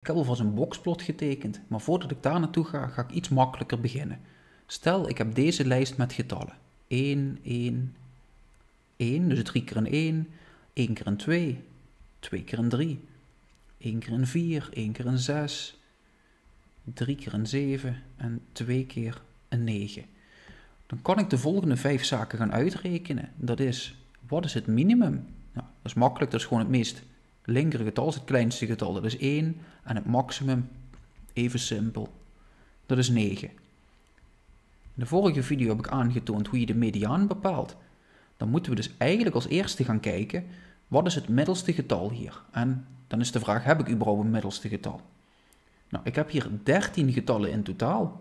Ik heb alvast een boxplot getekend, maar voordat ik daar naartoe ga, ga ik iets makkelijker beginnen. Stel, ik heb deze lijst met getallen. 1, 1, 1, dus 3 keer een 1, 1 keer een 2, 2 keer een 3, 1 keer een 4, 1 keer een 6, 3 keer een 7 en 2 keer een 9. Dan kan ik de volgende 5 zaken gaan uitrekenen. Dat is, wat is het minimum? Nou, dat is makkelijk, dat is gewoon het meest linkere getal, is het kleinste getal, dat is 1. En het maximum, even simpel, dat is 9. In de vorige video heb ik aangetoond hoe je de mediaan bepaalt. Dan moeten we dus eigenlijk als eerste gaan kijken, wat is het middelste getal hier? En dan is de vraag, heb ik überhaupt een middelste getal? Nou, ik heb hier 13 getallen in totaal.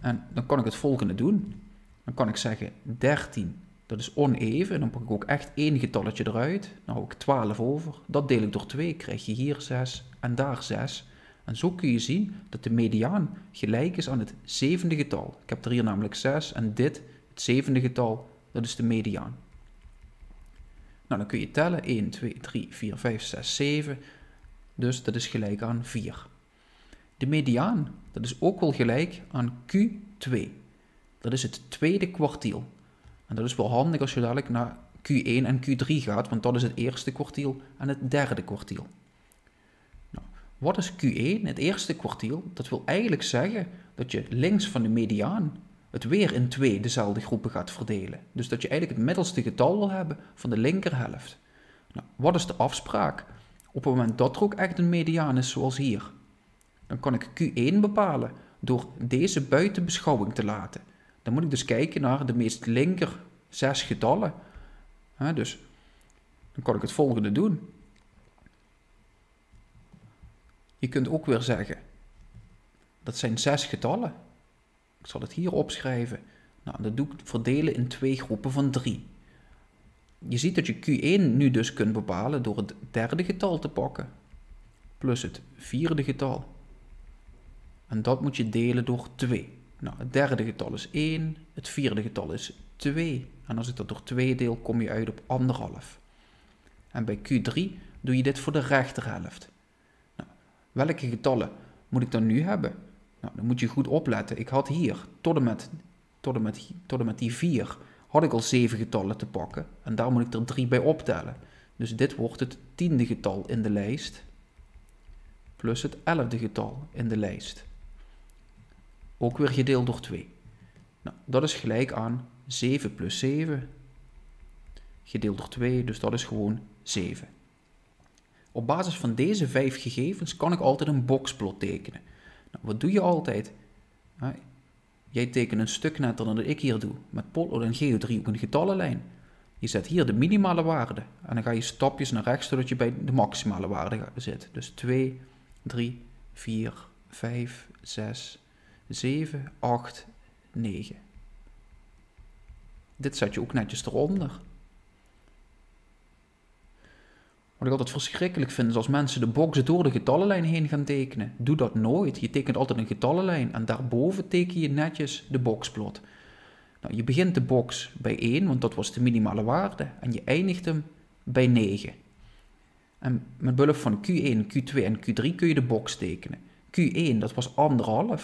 En dan kan ik het volgende doen. Dan kan ik zeggen, 13, dat is oneven. Dan pak ik ook echt één getalletje eruit. Dan hou ik 12 over. Dat deel ik door 2, krijg je hier 6 en daar 6. En zo kun je zien dat de mediaan gelijk is aan het zevende getal. Ik heb er hier namelijk 6 en dit, het zevende getal, dat is de mediaan. Nou, dan kun je tellen. 1, 2, 3, 4, 5, 6, 7. Dus dat is gelijk aan 4. De mediaan, dat is ook wel gelijk aan Q2. Dat is het tweede kwartiel. En dat is wel handig als je dadelijk naar Q1 en Q3 gaat, want dat is het eerste kwartiel en het derde kwartiel. Nou, wat is Q1, het eerste kwartiel? Dat wil eigenlijk zeggen dat je links van de mediaan het weer in twee dezelfde groepen gaat verdelen. Dus dat je eigenlijk het middelste getal wil hebben van de linkerhelft. Nou, wat is de afspraak? Op het moment dat er ook echt een mediaan is, zoals hier, dan kan ik Q1 bepalen door deze buiten beschouwing te laten. Dan moet ik dus kijken naar de meest linker 6 getallen. Dus dan kan ik het volgende doen. Je kunt ook weer zeggen, dat zijn 6 getallen. Ik zal het hier opschrijven. Nou, dat doe ik verdelen in 2 groepen van 3. Je ziet dat je Q1 nu dus kunt bepalen door het derde getal te pakken. Plus het vierde getal. En dat moet je delen door 2. Nou, het derde getal is 1, het vierde getal is 2. En als ik dat door 2 deel, kom je uit op 1,5. En bij Q3 doe je dit voor de rechterhelft. Nou, welke getallen moet ik dan nu hebben? Nou, dan moet je goed opletten. Ik had hier, tot en met die 4, had ik al 7 getallen te pakken. En daar moet ik er 3 bij optellen. Dus dit wordt het 10e getal in de lijst. Plus het 11e getal in de lijst. Ook weer gedeeld door 2. Nou, dat is gelijk aan 7 plus 7. Gedeeld door 2, dus dat is gewoon 7. Op basis van deze 5 gegevens kan ik altijd een boxplot tekenen. Nou, wat doe je altijd? Nou, jij tekent een stuk netter dan dat ik hier doe. Met potlood en geodriehoek een getallenlijn. Je zet hier de minimale waarde. En dan ga je stapjes naar rechts, zodat je bij de maximale waarde zit. Dus 2, 3, 4, 5, 6... 7, 8, 9. Dit zet je ook netjes eronder. Wat ik altijd verschrikkelijk vind is als mensen de boxen door de getallenlijn heen gaan tekenen. Doe dat nooit. Je tekent altijd een getallenlijn en daarboven teken je netjes de boxplot. Nou, je begint de box bij 1, want dat was de minimale waarde. En je eindigt hem bij 9. En met behulp van Q1, Q2 en Q3 kun je de box tekenen. Q1, dat was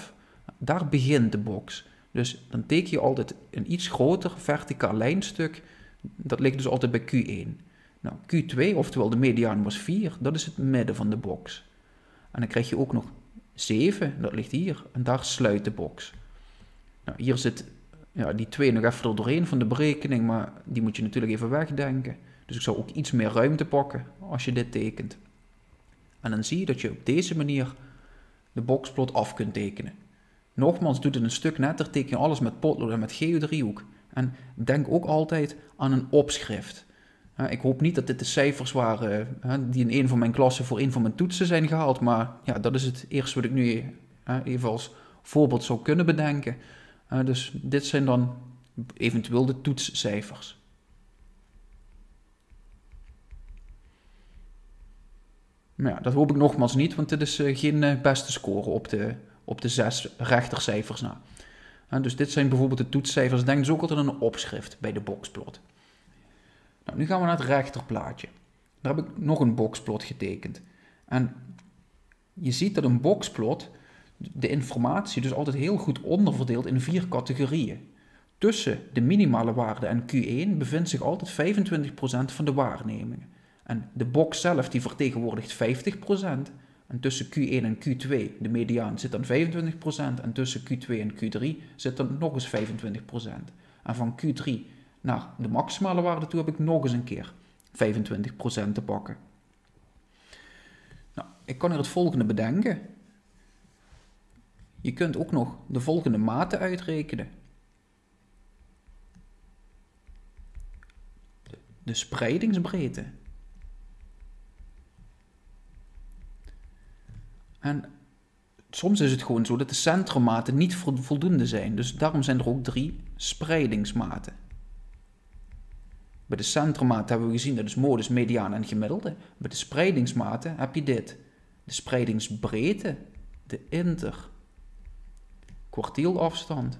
1,5. Daar begint de box. Dus dan teken je altijd een iets groter verticaal lijnstuk. Dat ligt dus altijd bij Q1. Nou, Q2, oftewel de mediaan was 4. Dat is het midden van de box. En dan krijg je ook nog 7. Dat ligt hier. En daar sluit de box. Nou, hier zit ja, die 2 nog even er doorheen van de berekening. Maar die moet je natuurlijk even wegdenken. Dus ik zou ook iets meer ruimte pakken als je dit tekent. En dan zie je dat je op deze manier de boxplot af kunt tekenen. Nogmaals, doe dit een stuk netter, teken alles met potlood en met geodriehoek. En denk ook altijd aan een opschrift. Ik hoop niet dat dit de cijfers waren die in een van mijn klassen voor een van mijn toetsen zijn gehaald. Maar ja, dat is het eerste wat ik nu even als voorbeeld zou kunnen bedenken. Dus dit zijn dan eventueel de toetscijfers. Maar ja, dat hoop ik nogmaals niet, want dit is geen beste score op de 6 rechtercijfers na. En dus dit zijn bijvoorbeeld de toetscijfers. Denk dus ook altijd aan een opschrift bij de boxplot. Nou, nu gaan we naar het rechterplaatje. Daar heb ik nog een boxplot getekend. En Je ziet dat een boxplot de informatie dus altijd heel goed onderverdeeld in 4 categorieën. Tussen de minimale waarde en Q1 bevindt zich altijd 25% van de waarnemingen. En de box zelf die vertegenwoordigt 50%. En tussen Q1 en Q2, de mediaan, zit dan 25%. En tussen Q2 en Q3 zit dan nog eens 25%. En van Q3 naar de maximale waarde toe heb ik nog eens een keer 25% te pakken. Nou, ik kan hier het volgende bedenken. Je kunt ook nog de volgende maten uitrekenen. De spreidingsbreedte. En soms is het gewoon zo dat de centrummaten niet voldoende zijn. Dus daarom zijn er ook 3 spreidingsmaten. Bij de centrummaten hebben we gezien dat is modus, mediaan en gemiddelde. Bij de spreidingsmaten heb je dit. De spreidingsbreedte, de inter, kwartielafstand.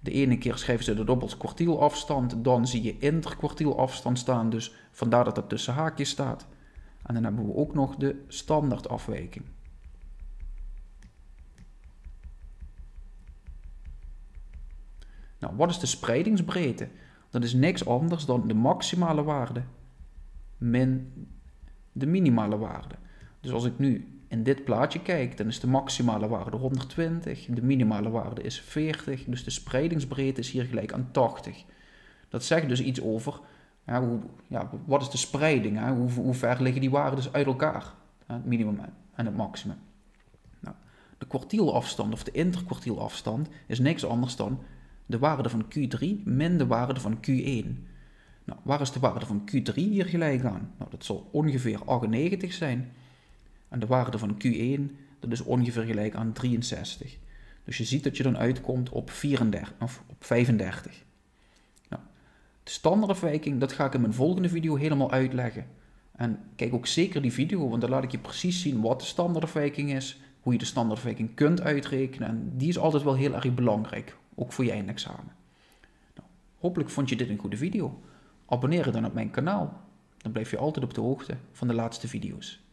De ene keer schrijven ze dat op als kwartielafstand, dan zie je interkwartielafstand staan, dus vandaar dat dat tussen haakjes staat. En dan hebben we ook nog de standaardafwijking. Nou, wat is de spreidingsbreedte? Dat is niks anders dan de maximale waarde min de minimale waarde. Dus als ik nu in dit plaatje kijk, dan is de maximale waarde 120, de minimale waarde is 40, dus de spreidingsbreedte is hier gelijk aan 80. Dat zegt dus iets over, ja, wat is de spreiding, hè? Hoe ver liggen die waarden uit elkaar, hè? Het minimum en het maximum. Nou, de kwartielafstand of de interkwartielafstand is niks anders dan de waarde van Q3 min de waarde van Q1. Nou, waar is de waarde van Q3 hier gelijk aan? Nou, dat zal ongeveer 98 zijn. En de waarde van Q1, dat is ongeveer gelijk aan 63. Dus je ziet dat je dan uitkomt op 34, of op 35. Nou, de standaardafwijking, dat ga ik in mijn volgende video helemaal uitleggen. En kijk ook zeker die video, want dan laat ik je precies zien wat de standaardafwijking is, hoe je de standaardafwijking kunt uitrekenen. En die is altijd wel heel erg belangrijk, ook voor je eindexamen. Nou, hopelijk vond je dit een goede video. Abonneer je dan op mijn kanaal, dan blijf je altijd op de hoogte van de laatste video's.